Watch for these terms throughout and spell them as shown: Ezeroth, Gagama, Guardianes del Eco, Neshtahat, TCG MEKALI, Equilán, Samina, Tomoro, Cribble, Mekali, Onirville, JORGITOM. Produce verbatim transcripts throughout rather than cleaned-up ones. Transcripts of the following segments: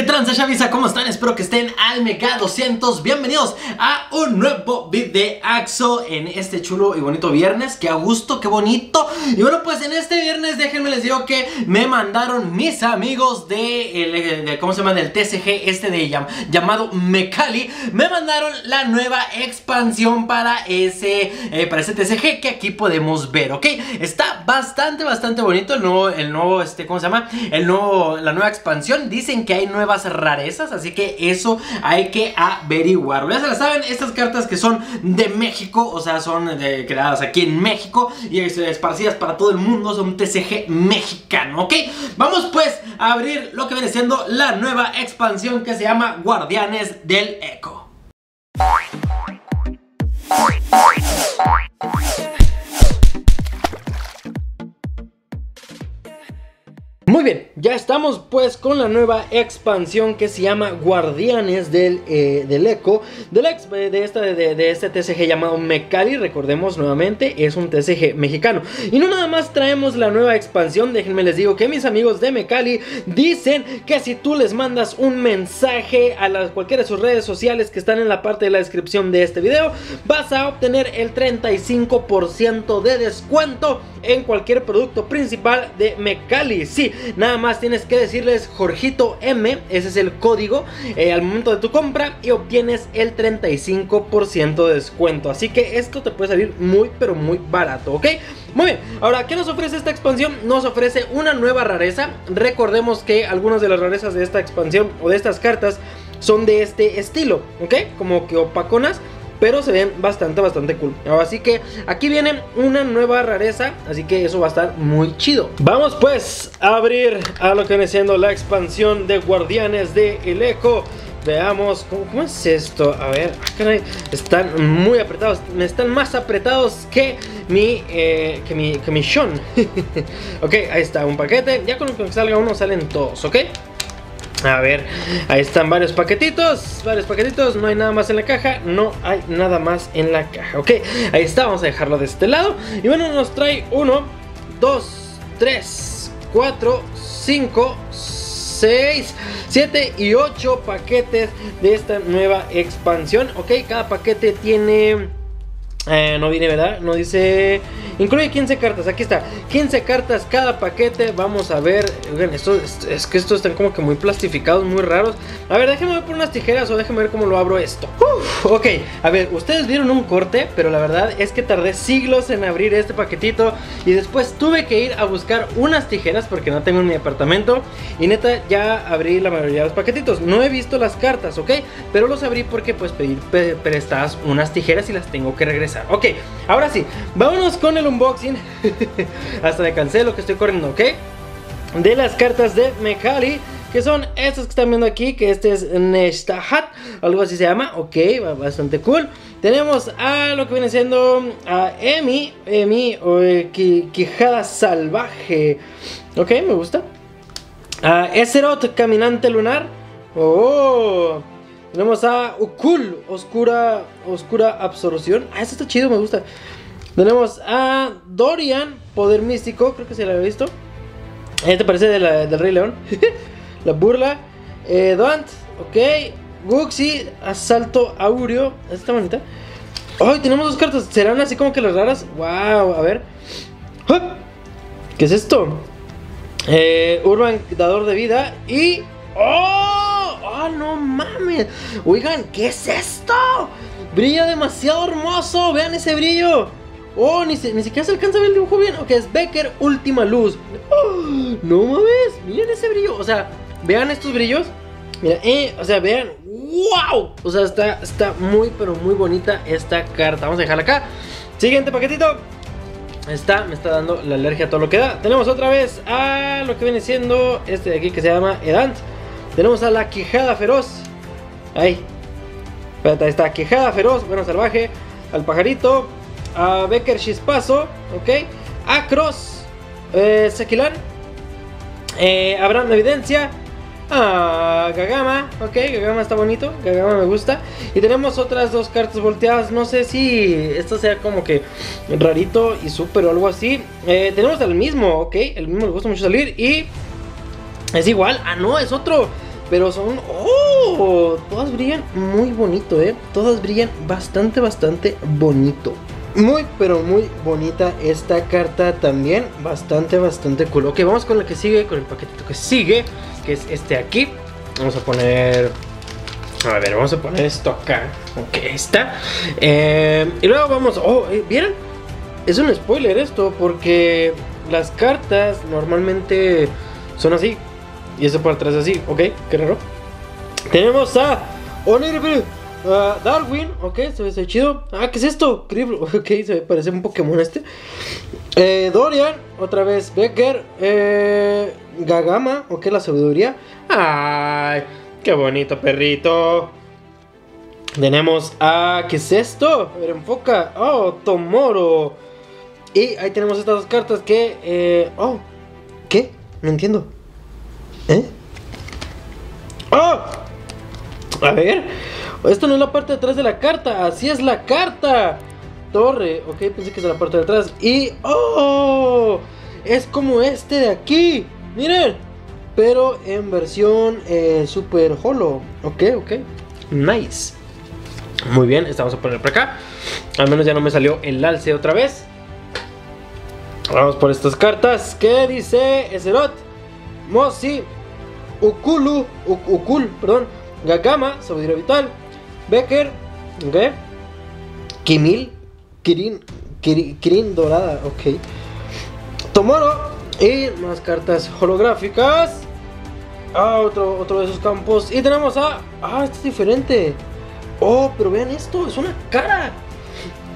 ¿Qué tranza, Chavisa? ¿Cómo están? Espero que estén al Meka doscientos. Bienvenidos a un nuevo videaxo en este chulo y bonito viernes. Qué a gusto, qué bonito. Y bueno, pues en este viernes déjenme les digo que me mandaron mis amigos de, el, de, de ¿cómo se llama? Del T C G este de llam, llamado Mekali. Me mandaron la nueva expansión para ese, eh, para ese T C G que aquí podemos ver, ¿ok? Está bastante, bastante bonito el nuevo, el nuevo, este, ¿cómo se llama? El nuevo, la nueva expansión. Dicen que hay nuevas rarezas, así que eso hay que averiguarlo. Ya se las saben, estas cartas que son de México, o sea, son de, creadas aquí en México y esparcidas para todo el mundo, son T C G mexicano, ¿ok? Vamos pues a abrir lo que viene siendo la nueva expansión que se llama Guardianes del Eco. Muy bien, ya estamos pues con la nueva expansión que se llama Guardianes del, eh, del Eco de, la, de, esta, de, de este T C G llamado Mekali. Recordemos nuevamente, es un T C G mexicano. Y no nada más traemos la nueva expansión. Déjenme les digo que mis amigos de Mekali dicen que si tú les mandas un mensaje a las, cualquiera de sus redes sociales que están en la parte de la descripción de este video, vas a obtener el treinta y cinco por ciento de descuento en cualquier producto principal de Mekali. Sí, nada más tienes que decirles JORGITO M, ese es el código, eh, al momento de tu compra, y obtienes el treinta y cinco por ciento de descuento. Así que esto te puede salir muy pero muy barato, ¿ok? Muy bien, ahora, ¿qué nos ofrece esta expansión? Nos ofrece una nueva rareza. Recordemos que algunas de las rarezas de esta expansión o de estas cartas son de este estilo, ¿ok? Como que opaconas, pero se ven bastante, bastante cool. Así que aquí viene una nueva rareza, así que eso va a estar muy chido. Vamos pues a abrir a lo que viene siendo la expansión de Guardianes del Eco. Veamos, ¿cómo, ¿cómo es esto? A ver, caray, están muy apretados. Me están más apretados que mi, eh, que mi, que mi Sean. Ok, ahí está, un paquete. Ya con que salga uno salen todos, ¿ok? A ver, ahí están varios paquetitos, varios paquetitos, no hay nada más en la caja, no hay nada más en la caja, ok, ahí está, vamos a dejarlo de este lado, y bueno, nos trae uno, dos, tres, cuatro, cinco, seis, siete y ocho paquetes de esta nueva expansión, ok, cada paquete tiene... Eh, no viene, ¿verdad? No dice... Incluye quince cartas, aquí está, quince cartas cada paquete. Vamos a ver, oigan, esto, es, es que estos están como que muy plastificados, muy raros. A ver, déjenme ver por unas tijeras o déjenme ver cómo lo abro esto. Uf, ok, a ver, ustedes vieron un corte, pero la verdad es que tardé siglos en abrir este paquetito. Y después tuve que ir a buscar unas tijeras porque no tengo en mi apartamento. Y neta, ya abrí la mayoría de los paquetitos. No he visto las cartas, ok, pero los abrí porque pues pedí pe- prestadas unas tijeras y las tengo que regresar. Ok, ahora sí, vámonos con el unboxing. Hasta me cansé lo que estoy corriendo, ok. De las cartas de Mekali, que son estas que están viendo aquí, que este es Neshtahat, algo así se llama, ok, bastante cool. Tenemos a lo que viene siendo a Emi, Emi o eh, Quijada Salvaje, ok, me gusta. A Ezeroth, Caminante Lunar, oh. Tenemos a Ukul, Oscura Oscura Absorción. Ah, esto está chido, me gusta. Tenemos a Dorian, Poder Místico. Creo que se la había visto. Este parece de la, del Rey León. La burla. Eh, Duant, ok. Guxi, Asalto Aureo. Esta está bonita. Ay, oh, tenemos dos cartas. ¿Serán así como que las raras? Wow, a ver. ¡Ah! ¿Qué es esto? Eh, Urban, Dador de Vida. Y... ¡Oh! ¡Oh, no mames! Oigan, ¿qué es esto? Brilla demasiado hermoso. Vean ese brillo. Oh, ni, se, ni siquiera se alcanza a ver el dibujo bien. Ok, es Becker, Última Luz. Oh, no mames. Miren ese brillo. O sea, vean estos brillos. Mira, eh, o sea, vean. ¡Wow! O sea, está, está muy, pero muy bonita esta carta. Vamos a dejarla acá. Siguiente paquetito. Está, me está dando la alergia a todo lo que da. Tenemos otra vez a lo que viene siendo este de aquí que se llama Edant. Tenemos a la Quijada Feroz. Ahí. Espérate, ahí está. Quijada Feroz. Bueno, salvaje. Al pajarito. A Becker Chispazo. Ok. A Cross. Eh, Sequilán. Eh, Abraham Evidencia. A Gagama. Ok, Gagama está bonito. Gagama me gusta. Y tenemos otras dos cartas volteadas. No sé si esto sea como que rarito y súper o algo así. Eh, tenemos al mismo. Ok. El mismo le gusta mucho salir. Y es igual. Ah, no, es otro. Pero son... ¡Oh! Todas brillan muy bonito, ¿eh? Todas brillan bastante, bastante bonito. Muy, pero muy bonita esta carta también. Bastante, bastante cool. Ok, vamos con la que sigue, con el paquetito que sigue, que es este aquí. Vamos a poner... A ver, vamos a poner esto acá. Ok, está. Eh, y luego vamos... ¡Oh! ¿Vieron? Es un spoiler esto, porque las cartas normalmente son así. Y eso para atrás así, ok, qué raro. Tenemos a Onirville, uh, Darwin, ok, se ve, se ve chido. Ah, ¿qué es esto? Cribble, ok, se ve, parece un Pokémon este. Eh, Dorian, otra vez Becker, eh, Gagama, ok, la sabiduría. Ay, qué bonito perrito. Tenemos a, ¿qué es esto? A ver, enfoca, oh, Tomoro. Y ahí tenemos estas dos cartas que, eh, oh, ¿qué? No entiendo. ¿Eh? ¡Oh! A ver, esto no es la parte de atrás de la carta. Así es la carta. Torre, ok, pensé que es la parte de atrás. Y, ¡oh! Es como este de aquí. Miren, pero en versión eh, super holo. Ok, ok, nice. Muy bien, esta vamos a poner por acá. Al menos ya no me salió el alce otra vez. Vamos por estas cartas. ¿Qué dice Eserot? Mosi, Ukulu, Ukul, perdón, Gagama, sabiduría vital, Becker, ok, Kimil, Kirin, Kirin, Kirin dorada, ok, Tomoro, y más cartas holográficas. Ah, otro, otro de esos campos. Y tenemos a, ah, este es diferente. Oh, pero vean esto, es una cara.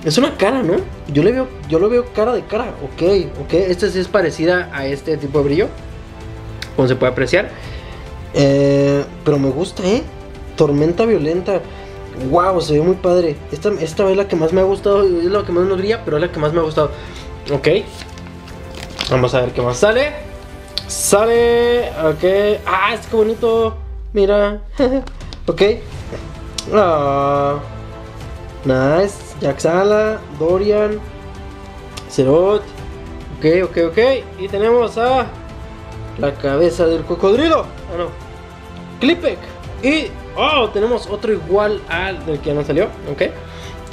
Es una cara, ¿no? Yo le veo, yo lo veo cara de cara, ok, ok, esta sí es parecida a este tipo de brillo, como se puede apreciar, eh, pero me gusta, eh. Tormenta violenta. Wow, se ve muy padre. Esta, esta es la que más me ha gustado. Es la que más nos brilla, pero es la que más me ha gustado. Ok, vamos a ver qué más sale. Sale, ok. Ah, es que bonito, mira. Ok, oh, nice. Jaxala, Dorian, Zerot. Ok, ok, ok. Y tenemos a la cabeza del cocodrilo. Ah, no. Clipec. Y, oh, tenemos otro igual al del que no salió. Ok.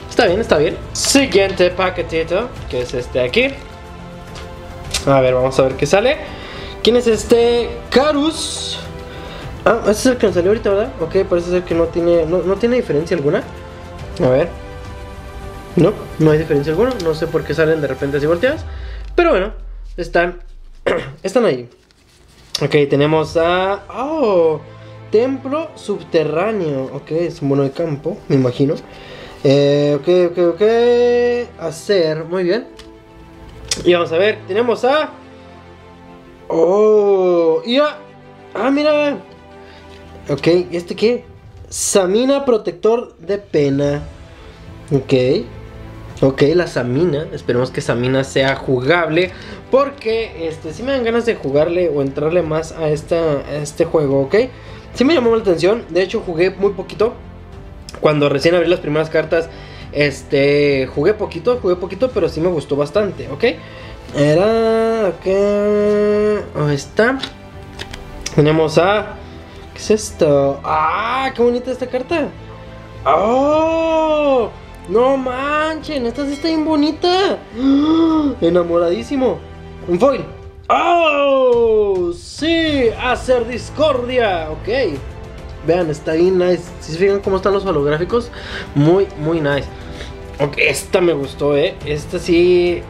Está bien, está bien. Siguiente paquetito, que es este de aquí. A ver, vamos a ver qué sale. ¿Quién es este? Carus. Ah, este es el que nos salió ahorita, ¿verdad? Ok, parece ser que no tiene, no, no tiene diferencia alguna. A ver. No, no hay diferencia alguna. No sé por qué salen de repente así volteadas. Pero bueno, están, están ahí. Ok, tenemos a... ¡Oh! Templo subterráneo. Ok, es un mono de campo, me imagino. Eh, ok, ok, ok. Hacer, muy bien. Y vamos a ver, tenemos a... ¡Oh! Y a... ¡Ah, mira! Ok, ¿y este qué? Samina, protector de pena. Ok. Ok, la Samina, esperemos que Samina sea jugable, porque este, si me dan ganas de jugarle o entrarle más a, esta, a este juego, ok. Si me llamó la atención, de hecho jugué muy poquito, cuando recién abrí las primeras cartas, este, jugué poquito, jugué poquito, pero sí me gustó bastante, ok. Era, ok, ahí está. Tenemos a, ¿qué es esto? Ah, qué bonita esta carta. Oh, no manchen, esta sí está bien bonita. ¡Oh! Enamoradísimo. Un foil. ¡Oh! Sí, hacer discordia. Ok. Vean, está bien nice. Si se fijan cómo están los holográficos, muy, muy nice. Ok, esta me gustó, eh. Esta sí.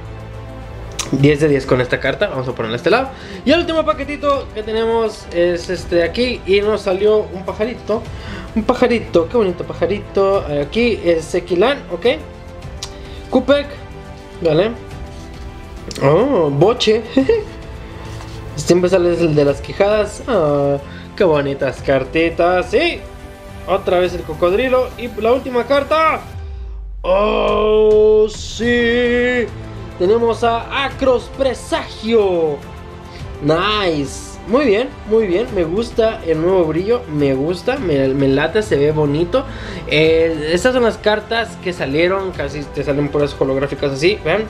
diez de diez con esta carta. Vamos a ponerla a este lado. Y el último paquetito que tenemos es este de aquí. Y nos salió un pajarito. Un pajarito, qué bonito pajarito. Aquí es Equilán, ok. Kupek, vale. Oh, Boche. Siempre sale el de las quijadas. Oh, qué bonitas cartitas. Sí, otra vez el cocodrilo. Y la última carta. Oh, sí. Tenemos a Acros Presagio. Nice. Muy bien, muy bien. Me gusta el nuevo brillo. Me gusta, me, me late, se ve bonito. Eh, estas son las cartas que salieron. Casi te salen puras holográficas así. Vean.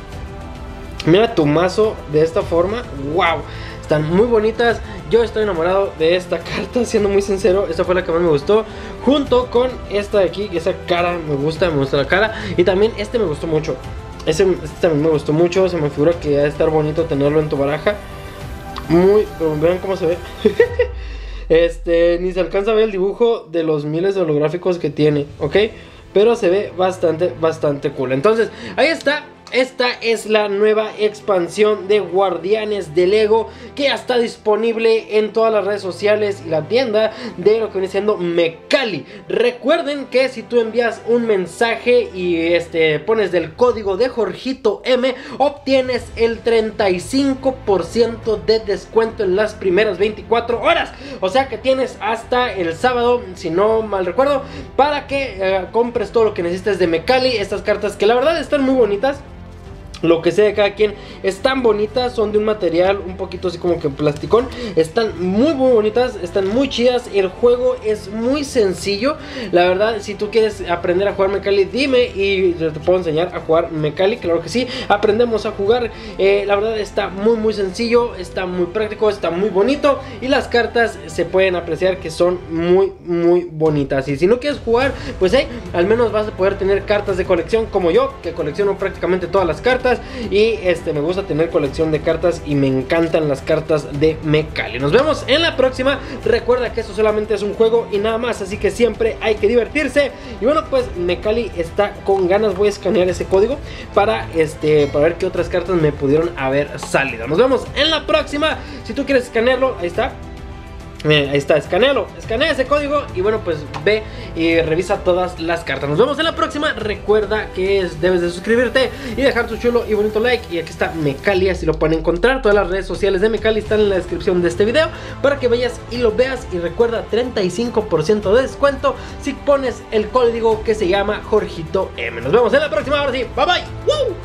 Mira tu mazo de esta forma. Wow. Están muy bonitas. Yo estoy enamorado de esta carta, siendo muy sincero. Esta fue la que más me gustó, junto con esta de aquí, esa cara me gusta, me gusta la cara. Y también este me gustó mucho. Este, este también me gustó mucho, se me figura que va a estar bonito tenerlo en tu baraja. Muy, pero vean cómo se ve. Este, ni se alcanza a ver el dibujo de los miles de holográficos que tiene, ¿ok? Pero se ve bastante, bastante cool. Entonces, ahí está. Esta es la nueva expansión de Guardianes del Eco, que ya está disponible en todas las redes sociales y la tienda de lo que viene siendo Mekali. Recuerden que si tú envías un mensaje y este pones del código de Jorgito M, obtienes el treinta y cinco por ciento de descuento en las primeras veinticuatro horas. O sea que tienes hasta el sábado, si no mal recuerdo, para que eh, compres todo lo que necesites de Mekali. Estas cartas que la verdad están muy bonitas. Lo que sea de cada quien, están bonitas, son de un material un poquito así como que plasticón. Están muy muy bonitas, están muy chidas. El juego es muy sencillo. La verdad, si tú quieres aprender a jugar Mekali, dime y te puedo enseñar a jugar Mekali, claro que sí. Aprendemos a jugar, eh, la verdad está muy muy sencillo, está muy práctico, está muy bonito. Y las cartas se pueden apreciar que son muy muy bonitas. Y si no quieres jugar, pues hey, al menos vas a poder tener cartas de colección como yo, que colecciono prácticamente todas las cartas. Y este me gusta tener colección de cartas y me encantan las cartas de Mekali. Nos vemos en la próxima. Recuerda que esto solamente es un juego y nada más, así que siempre hay que divertirse. Y bueno, pues Mekali está con ganas. Voy a escanear ese código para, este, para ver qué otras cartas me pudieron haber salido. Nos vemos en la próxima. Si tú quieres escanearlo, ahí está. Bien, ahí está, escanealo, escanea ese código y bueno, pues ve y revisa todas las cartas. Nos vemos en la próxima. Recuerda que es, debes de suscribirte y dejar tu chulo y bonito like. Y aquí está Mekali, así lo pueden encontrar. Todas las redes sociales de Mekali están en la descripción de este video para que vayas y lo veas. Y recuerda, treinta y cinco por ciento de descuento si pones el código que se llama Jorgito M. Nos vemos en la próxima, ahora sí, bye bye. ¡Woo!